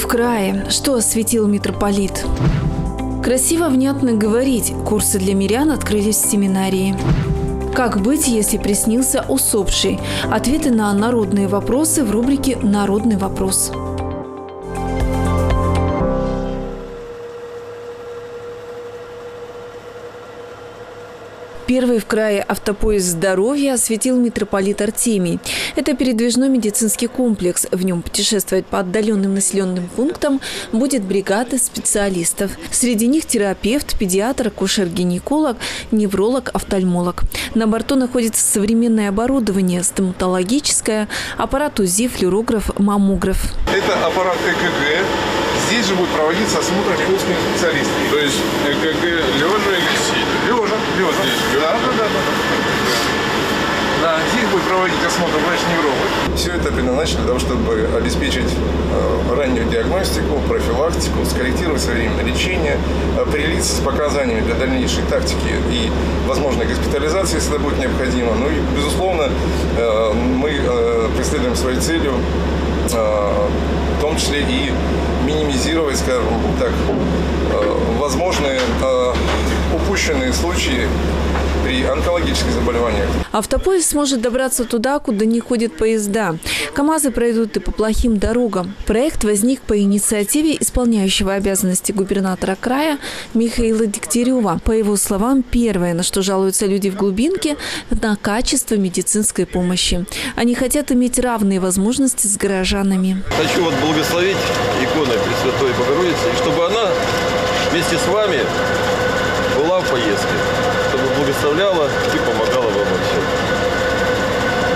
в крае. Что осветил митрополит? Красиво, внятно говорить. Курсы для мирян открылись в семинарии. Как быть, если приснился усопший? Ответы на народные вопросы в рубрике «Народный вопрос». Первый в крае автопоезд здоровья осветил митрополит Артемий. Это передвижной медицинский комплекс. В нем путешествовать по отдаленным населенным пунктам будет бригада специалистов. Среди них терапевт, педиатр, акушер-гинеколог, невролог, офтальмолог. На борту находится современное оборудование, стоматологическое, аппарат УЗИ, флюорограф, маммограф. Это аппарат ЭКГ. Здесь же будет проводиться осмотр костных специалистов. То есть ЭКГ лежа или сидя? Лежа. Лежа. Да, здесь будет проводить осмотр врач-невролог. Все это предназначено для того, чтобы обеспечить раннюю диагностику, профилактику, скорректировать своевременное лечение, определиться с показаниями для дальнейшей тактики и возможной госпитализации, если это будет необходимо. Ну и, безусловно, мы преследуем своей целью, в том числе и минимизировать, скажем так, возможные упущенные случаи при онкологических заболеваниях. Автопоезд сможет добраться туда, куда не ходят поезда. КамАЗы пройдут и по плохим дорогам. Проект возник по инициативе исполняющего обязанности губернатора края Михаила Дегтярева. По его словам, первое, на что жалуются люди в глубинке, на качество медицинской помощи. Они хотят иметь равные возможности с горожанами. Хочу вот благословить иконой Пресвятой Богородицы, и чтобы она вместе с вами была в поездке, чтобы благословляла и помогала вам всем.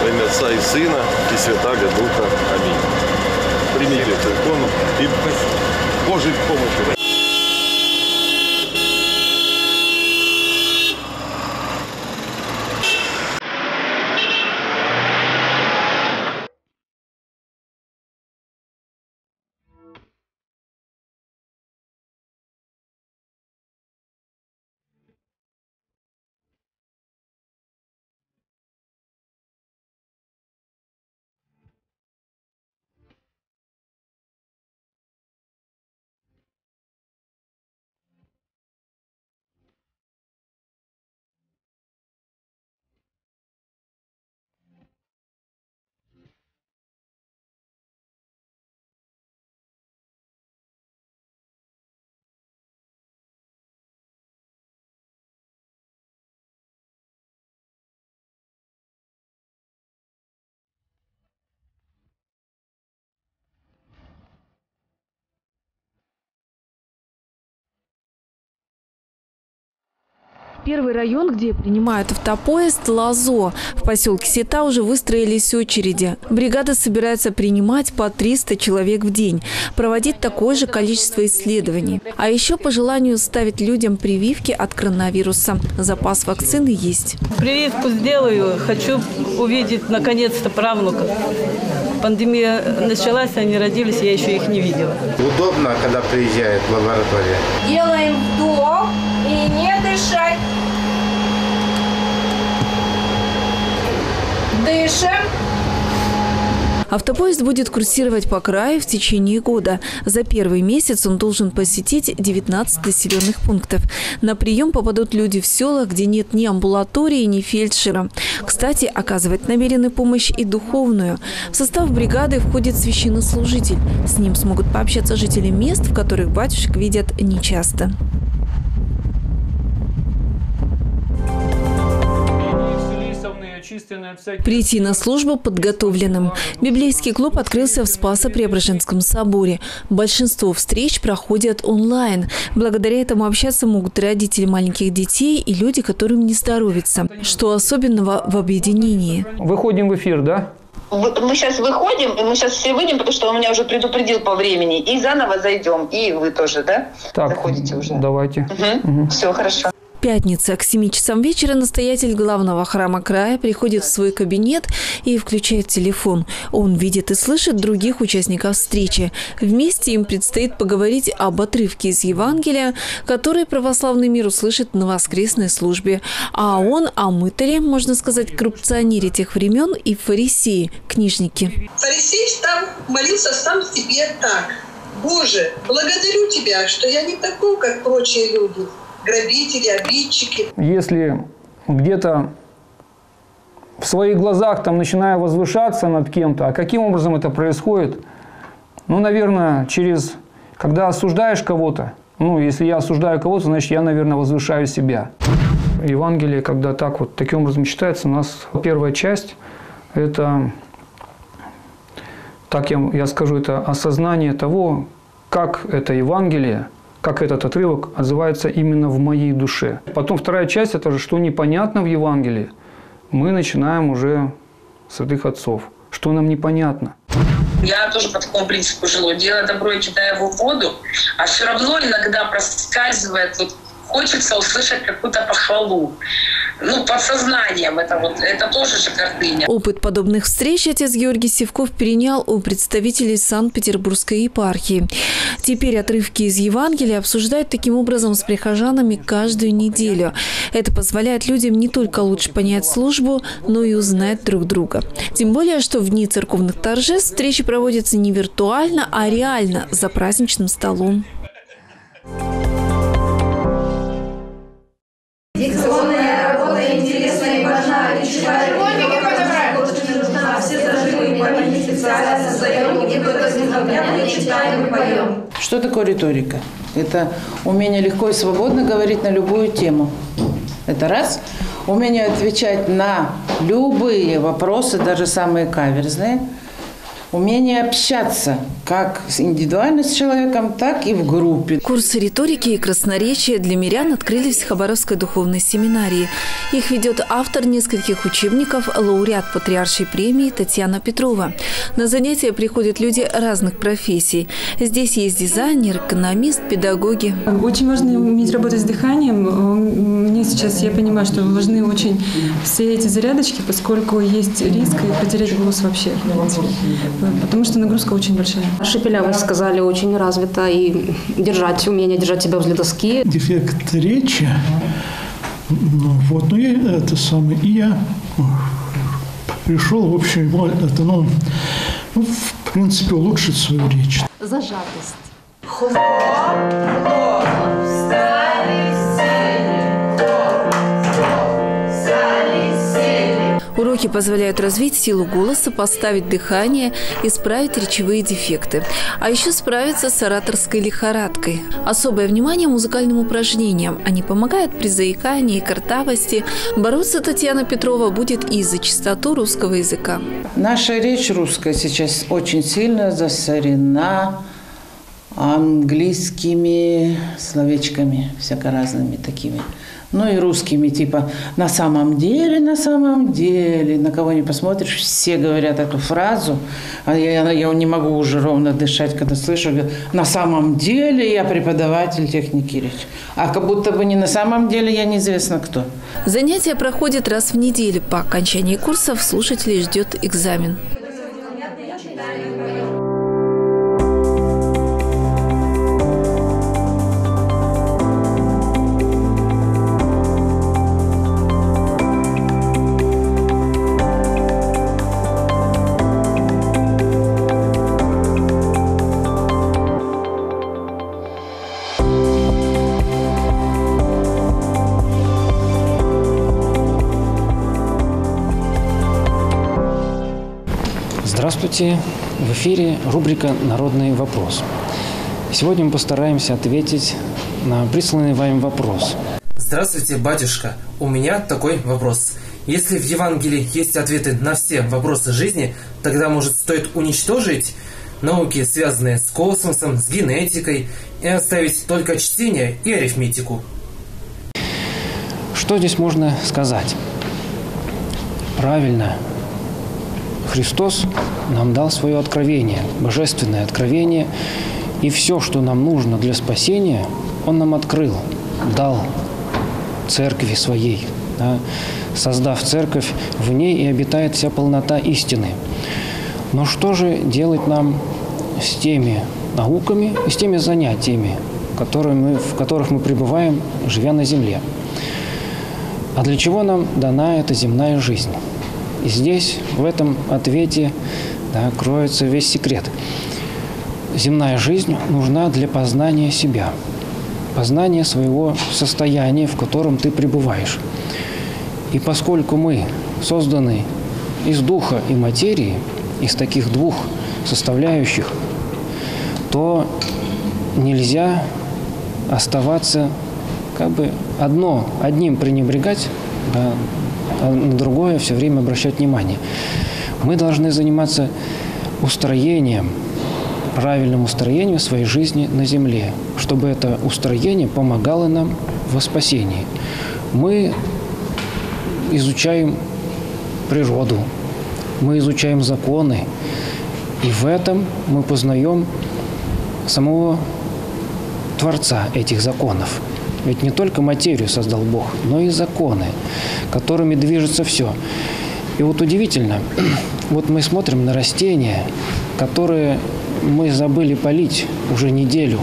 Во имя Отца и Сына, и Святаго Духа. Аминь. Примите эту икону и Божьей помощью. Первый район, где принимают автопоезд – Лозо. В поселке Сета уже выстроились очереди. Бригада собирается принимать по 300 человек в день, проводить такое же количество исследований. А еще по желанию ставить людям прививки от коронавируса. Запас вакцины есть. Прививку сделаю. Хочу увидеть наконец-то правнуков. Пандемия началась, они родились, я еще их не видела. Удобно, когда приезжает в лабораторию. Делаем вдох и не дышать. Дышим. Автопоезд будет курсировать по краю в течение года. За первый месяц он должен посетить 19 населенных пунктов. На прием попадут люди в селах, где нет ни амбулатории, ни фельдшера. Кстати, оказывать намерены помощь и духовную. В состав бригады входит священнослужитель. С ним смогут пообщаться жители мест, в которых батюшек видят нечасто. Прийти на службу подготовленным. Библейский клуб открылся в Спасо-Преображенском соборе. Большинство встреч проходят онлайн. Благодаря этому общаться могут родители маленьких детей и люди, которым не здоровится. Что особенного в объединении? Выходим в эфир, да? Мы сейчас выходим, и мы сейчас все выйдем, потому что он меня уже предупредил по времени. И заново зайдем, и вы тоже, да? Так, заходите уже. Давайте. Угу. Угу. Все, хорошо. Пятница. К 7 часам вечера настоятель главного храма края приходит в свой кабинет и включает телефон. Он видит и слышит других участников встречи. Вместе им предстоит поговорить об отрывке из Евангелия, который православный мир услышит на воскресной службе. А он о мытаре, можно сказать, коррупционере тех времен, и фарисеи, книжники. Фарисей там молился сам себе так. Боже, благодарю Тебя, что я не такой, как прочие люди, грабители, обидчики. Если где-то в своих глазах там начинаю возвышаться над кем-то, а каким образом это происходит? Ну, наверное, через... Когда осуждаешь кого-то, ну, если я осуждаю кого-то, значит, я, наверное, возвышаю себя. Евангелие, когда так вот, таким образом читается, у нас первая часть – это... Так я скажу, это осознание того, как это Евангелие, как этот отрывок отзывается именно в моей душе. Потом вторая часть – это же, что непонятно в Евангелии. Мы начинаем уже с святых отцов. Что нам непонятно? Я тоже по такому принципу жилу. Делаю добро и кидаю его в воду, а все равно иногда проскальзывает, вот, хочется услышать какую-то похвалу. Ну, подсознанием это тоже же гордыня. Опыт подобных встреч отец Георгий Сивков перенял у представителей Санкт-Петербургской епархии. Теперь отрывки из Евангелия обсуждают таким образом с прихожанами каждую неделю. Это позволяет людям не только лучше понять службу, но и узнать друг друга. Тем более, что в дни церковных торжеств встречи проводятся не виртуально, а реально за праздничным столом. Что такое риторика? Это умение легко и свободно говорить на любую тему. Это раз. Умение отвечать на любые вопросы, даже самые каверзные. Умение общаться как индивидуально с человеком, так и в группе. Курсы риторики и красноречия для мирян открылись в Хабаровской духовной семинарии. Их ведет автор нескольких учебников, лауреат патриаршей премии Татьяна Петрова. На занятия приходят люди разных профессий. Здесь есть дизайнер, экономист, педагоги. Очень важно уметь работать с дыханием. Мне сейчас, я понимаю, что важны очень все эти зарядочки, поскольку есть риск потерять голос вообще. Потому что нагрузка очень большая. Шепелявость, сказали, очень развита, и умение держать себя возле доски. Дефект речи. И я пришел, в общем, в принципе, улучшить свою речь. Зажатость. Уроки позволяют развить силу голоса, поставить дыхание, исправить речевые дефекты. А еще справиться с ораторской лихорадкой. Особое внимание музыкальным упражнениям. Они помогают при заикании и картавости. Бороться Татьяна Петрова будет и за чистоту русского языка. Наша речь русская сейчас очень сильно засорена английскими словечками, всякоразными такими. Ну и русскими, типа на самом деле», на кого не посмотришь, все говорят эту фразу, а я не могу уже ровно дышать, когда слышу, «на самом деле я преподаватель техники речи», а как будто бы не на самом деле я неизвестно кто. Занятия проходят раз в неделю. По окончании курсов слушателей ждет экзамен. Здравствуйте! В эфире рубрика «Народный вопрос». Сегодня мы постараемся ответить на присланный вами вопрос. Здравствуйте, батюшка! У меня такой вопрос. Если в Евангелии есть ответы на все вопросы жизни, тогда, может, стоит уничтожить науки, связанные с космосом, с генетикой, и оставить только чтение и арифметику? Что здесь можно сказать? Правильно. Христос нам дал свое откровение, божественное откровение, и все, что нам нужно для спасения, Он нам открыл, дал Церкви Своей, да, создав Церковь, в ней и обитает вся полнота истины. Но что же делать нам с теми науками и с теми занятиями, в которых мы пребываем, живя на земле? А для чего нам дана эта земная жизнь? И здесь, в этом ответе, да, кроется весь секрет. земная жизнь нужна для познания себя, познания своего состояния, в котором ты пребываешь. И поскольку мы созданы из духа и материи, из таких двух составляющих, то нельзя оставаться как бы одним пренебрегать, а на другое все время обращать внимание. Мы должны заниматься правильным устроением своей жизни на земле, чтобы это устроение помогало нам во спасении. Мы изучаем природу, мы изучаем законы, и в этом мы познаем самого Творца этих законов. Ведь не только материю создал Бог, но и законы, которыми движется все. И вот удивительно, вот мы смотрим на растения, которые мы забыли полить уже неделю,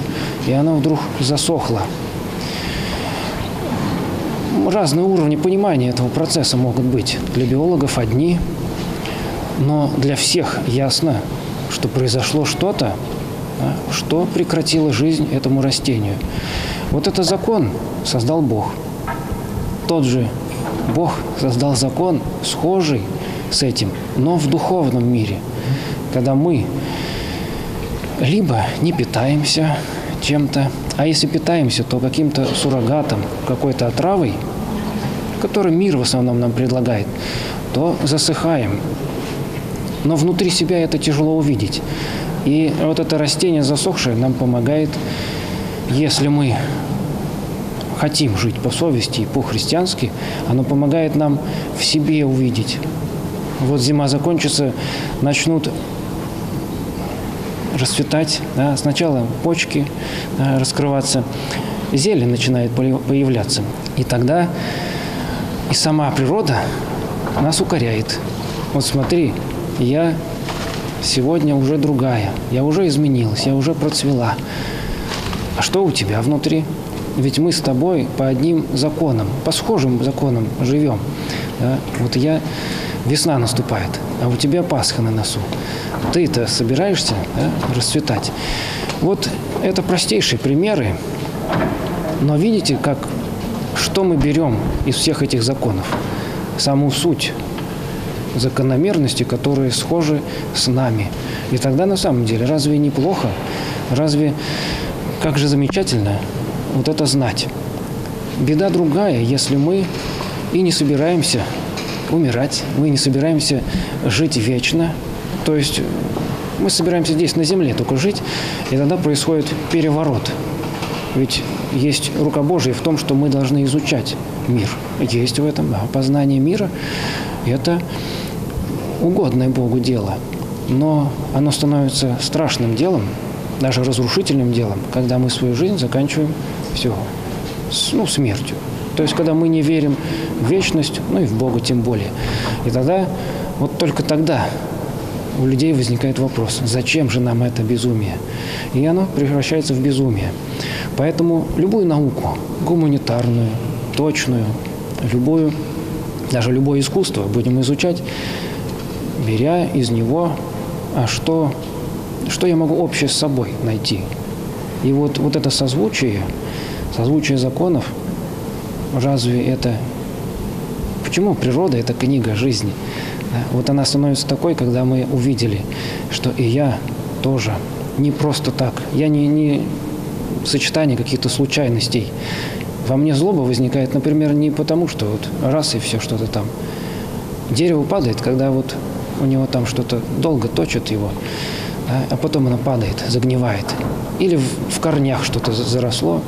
и оно вдруг засохло. Разные уровни понимания этого процесса могут быть. Для биологов одни, но для всех ясно, что произошло что-то, что прекратило жизнь этому растению. Вот этот закон создал Бог. Тот же Бог создал закон, схожий с этим, но в духовном мире, когда мы либо не питаемся чем-то, а если питаемся, то каким-то суррогатом, какой-то отравой, которую мир в основном нам предлагает, то засыхаем. Но внутри себя это тяжело увидеть. И вот это растение засохшее нам помогает, если мы хотим жить по совести и по-христиански, оно помогает нам в себе увидеть. Вот зима закончится, начнут расцветать, да, сначала почки раскрываться, зелень начинает появляться. И тогда и сама природа нас укоряет. Вот смотри, я сегодня уже другая, я уже изменилась, я уже процвела. А что у тебя внутри? Ведь мы с тобой по одним законам, по схожим законам живем. Да? Вот весна наступает, а у тебя Пасха на носу. Ты-то собираешься, да, расцветать? Вот это простейшие примеры. Но видите, что мы берем из всех этих законов? Саму суть закономерности, которые схожи с нами. И тогда на самом деле разве неплохо? Как же замечательно вот это знать. Беда другая, если мы и не собираемся умирать, мы не собираемся жить вечно. То есть мы собираемся здесь на земле только жить, и тогда происходит переворот. Ведь есть рука Божия в том, что мы должны изучать мир. Есть в этом, да, познание мира. Это угодное Богу дело. Но оно становится страшным делом, даже разрушительным делом, когда мы свою жизнь заканчиваем смертью. То есть, когда мы не верим в вечность, и в Бога тем более. И тогда, вот только тогда у людей возникает вопрос, зачем же нам это безумие? И оно превращается в безумие. Поэтому любую науку, гуманитарную, точную, даже любое искусство будем изучать, беря из него, что я могу общее с собой найти. И вот это созвучие законов, почему природа – это книга жизни? Вот она становится такой, когда мы увидели, что и я тоже не просто так. Я не сочетание каких-то случайностей. Во мне злоба возникает, например, не потому, что раз и все что-то там. Дерево падает, когда у него там что-то долго точит его, а потом оно падает, загнивает. Или в корнях что-то заросло,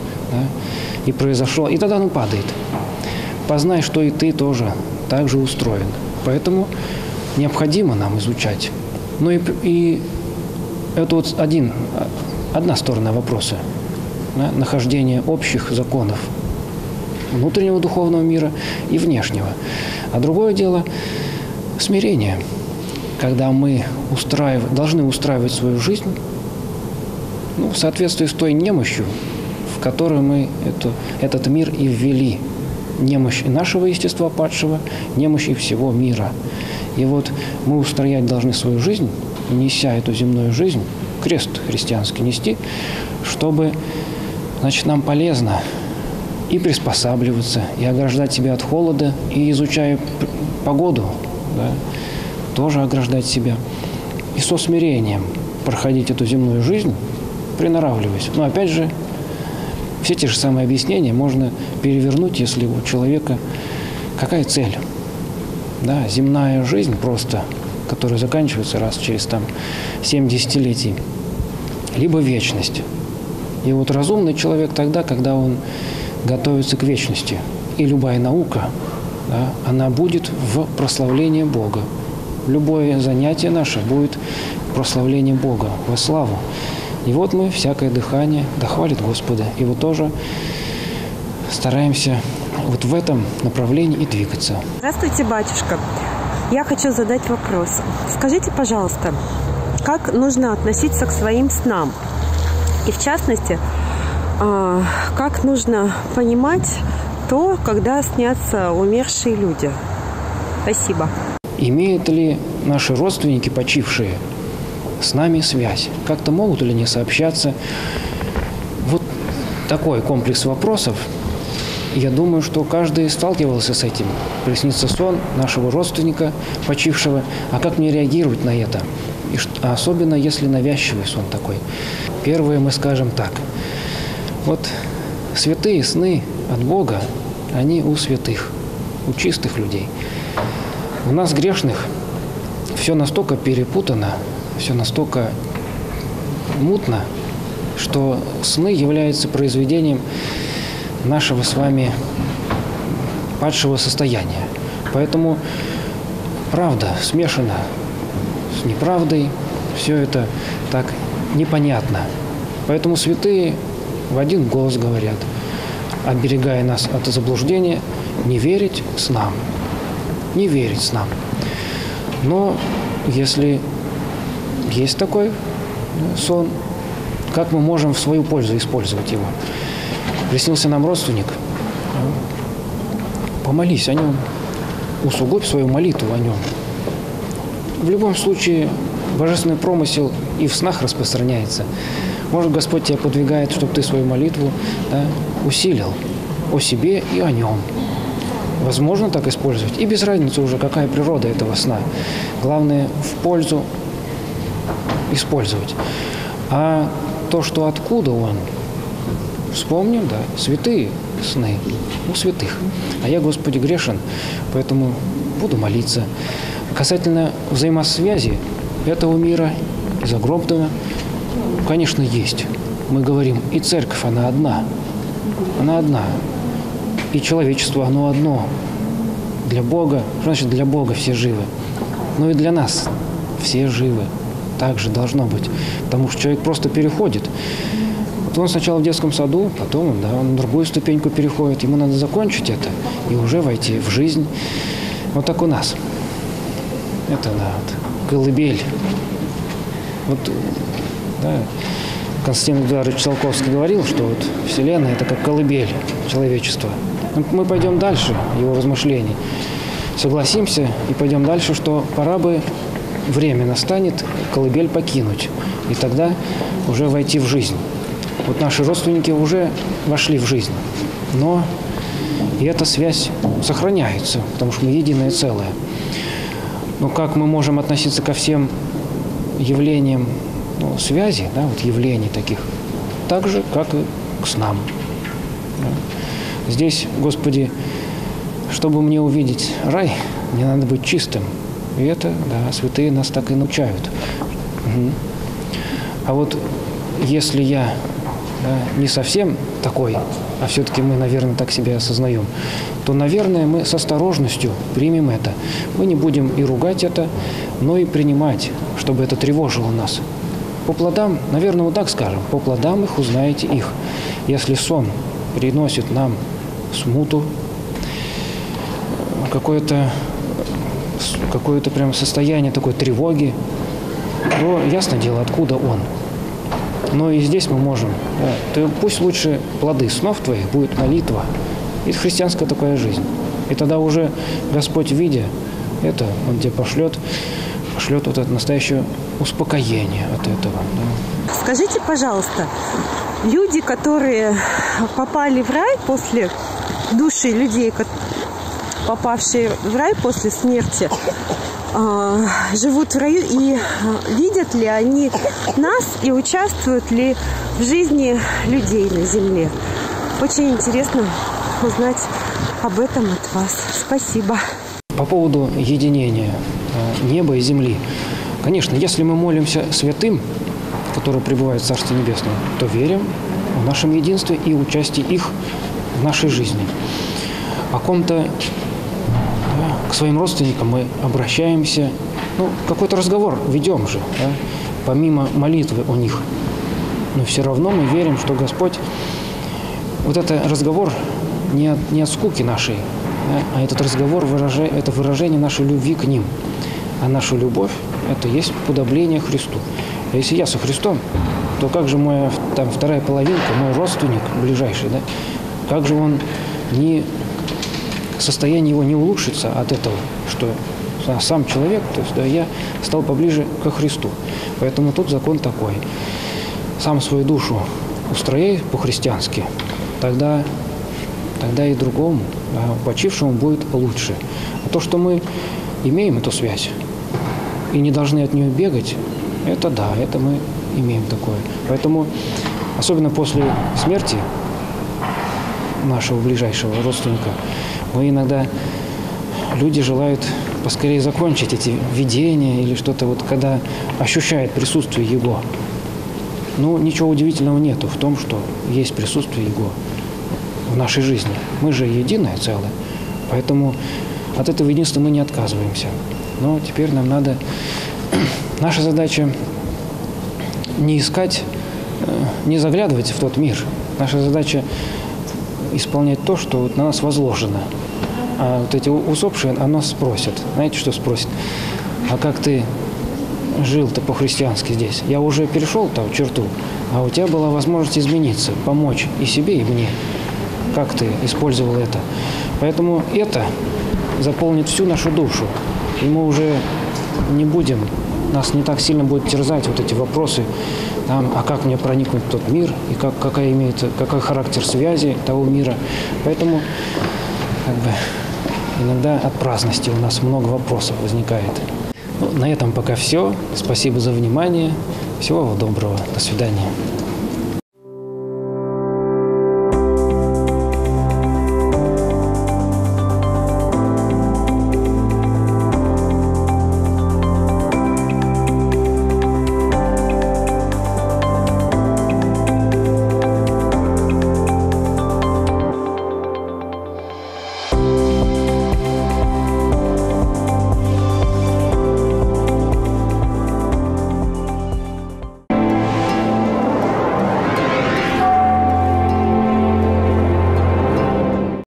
и произошло, и тогда оно падает. Познай, что и ты тоже так же устроен. Поэтому необходимо нам изучать. И это одна сторона вопроса. Нахождение общих законов внутреннего духовного мира и внешнего. А другое дело – смирение. Когда мы должны устраивать свою жизнь в соответствии с той немощью, в которую мы этот мир и ввели. Немощь и нашего естества падшего, немощь и всего мира. И мы устроять должны свою жизнь, неся эту земную жизнь, крест христианский нести, чтобы, значит, нам полезно и приспосабливаться, и ограждать себя от холода, и, изучая погоду, да, тоже ограждать себя, и со смирением проходить эту земную жизнь, приноравливаясь. Но опять же, все те же самые объяснения можно перевернуть, если у человека какая цель. Да, земная жизнь просто, которая заканчивается раз через 7 десятилетий, либо вечность. И вот разумный человек тогда, когда он готовится к вечности. И любая наука, да, она будет в прославлении Бога. Любое занятие наше будет прославление Бога, во славу. И вот мы всякое дыхание дохвалит Господа. И вот тоже стараемся вот в этом направлении и двигаться. Здравствуйте, батюшка. Я хочу задать вопрос. Скажите, пожалуйста, как нужно относиться к своим снам? И в частности, как нужно понимать то, когда снятся умершие люди? Спасибо. Имеют ли наши родственники, почившие, с нами связь? Как-то могут ли они сообщаться? Вот такой комплекс вопросов. Я думаю, что каждый сталкивался с этим. Приснится сон нашего родственника, почившего. А как мне реагировать на это? И особенно, если навязчивый сон такой. Первое мы скажем так. Вот святые сны от Бога, они у святых, у чистых людей. У нас, грешных, все настолько перепутано, все настолько мутно, что сны являются произведением нашего с вами падшего состояния. Поэтому правда смешана с неправдой, все это так непонятно. Поэтому святые в один голос говорят, оберегая нас от заблуждения, не верить снам. Не верить снам. Но если есть такой сон, как мы можем в свою пользу использовать его? Приснился нам родственник, помолись о нем, усугубь свою молитву о нем. В любом случае, божественный промысел и в снах распространяется. Может, Господь тебя подвигает, чтобы ты свою молитву, да, усилил о себе и о нем. Возможно так использовать. И без разницы уже, какая природа этого сна. Главное, в пользу использовать. А то, что откуда он, вспомним, да, святые сны у святых. А я, Господи, грешен, поэтому буду молиться. Касательно взаимосвязи этого мира и загробного, конечно, есть. Мы говорим, и церковь, она одна. Она одна. И человечество, оно одно. Для Бога, что значит для Бога все живы? Ну и для нас все живы. Так же должно быть. Потому что человек просто переходит. Вот он сначала в детском саду, потом, да, он на другую ступеньку переходит. Ему надо закончить это и уже войти в жизнь. Вот так у нас. Это, да, вот, колыбель. Вот, да, Константин Эдуардович Циолковский говорил, что вот Вселенная – это как колыбель человечества. Мы пойдем дальше его размышлений, согласимся и пойдем дальше, что пора бы, время настанет, колыбель покинуть, и тогда уже войти в жизнь. Вот наши родственники уже вошли в жизнь, но и эта связь сохраняется, потому что мы единое целое. Но как мы можем относиться ко всем явлениям, ну, связи, да, вот явлений таких, так же, как и к снам. Здесь, Господи, чтобы мне увидеть рай, мне надо быть чистым. И это, да, святые нас так и научают. Угу. А вот если я, да, не совсем такой, а все-таки мы, наверное, так себя осознаем, то, наверное, мы с осторожностью примем это. Мы не будем и ругать это, но и принимать, чтобы это тревожило нас. По плодам, наверное, вот так скажем, по плодам их узнаете их. Если сон приносит нам смуту, какое-то прям состояние такой тревоги, то ясно дело, откуда он. Но и здесь мы можем. Да, пусть лучше плоды снов твоих будет молитва. И христианская такая жизнь. И тогда уже Господь, видя это, Он тебе пошлет шлет вот это настоящее успокоение от этого. Да. Скажите, пожалуйста, люди, которые попали в рай после души людей, попавшие в рай после смерти, живут в раю, и видят ли они нас и участвуют ли в жизни людей на земле? Очень интересно узнать об этом от вас. Спасибо. По поводу единения неба и земли. Конечно, если мы молимся святым, которые пребывают в Царстве Небесном, то верим в нашем единстве и участии их в нашей жизни. О ком-то, да, к своим родственникам мы обращаемся, ну, какой-то разговор ведем же, да, помимо молитвы у них. Но все равно мы верим, что Господь вот этот разговор не от скуки нашей, да, а этот разговор это выражение нашей любви к ним. А наша любовь – это есть подобление Христу. А если я со Христом, то как же моя там, вторая половинка, мой родственник ближайший, да, как же он не... Состояние его не улучшится от этого, что сам человек, то есть да, я стал поближе ко Христу. Поэтому тут закон такой. Сам свою душу устрояй по-христиански, тогда и другому, почившему будет лучше. А то, что мы имеем эту связь и не должны от нее бегать, это да, это мы имеем такое. Поэтому, особенно после смерти нашего ближайшего родственника, мы иногда, люди желают поскорее закончить эти видения или что-то, вот когда ощущают присутствие Его. Ну, ничего удивительного нету в том, что есть присутствие Его в нашей жизни. Мы же единое целое, поэтому от этого единства мы не отказываемся. Но теперь нам надо... Наша задача не искать, не заглядывать в тот мир. Наша задача исполнять то, что вот на нас возложено. А вот эти усопшие о нас спросят. Знаете, что спросят? А как ты жил-то по-христиански здесь? Я уже перешел там черту, а у тебя была возможность измениться, помочь и себе, и мне. Как ты использовал это? Поэтому это заполнит всю нашу душу. И мы уже не будем, нас не так сильно будет терзать вот эти вопросы, там, а как мне проникнуть в тот мир, и какой характер связи того мира. Поэтому как бы, иногда от праздности у нас много вопросов возникает. Ну, на этом пока все. Спасибо за внимание. Всего вам доброго. До свидания.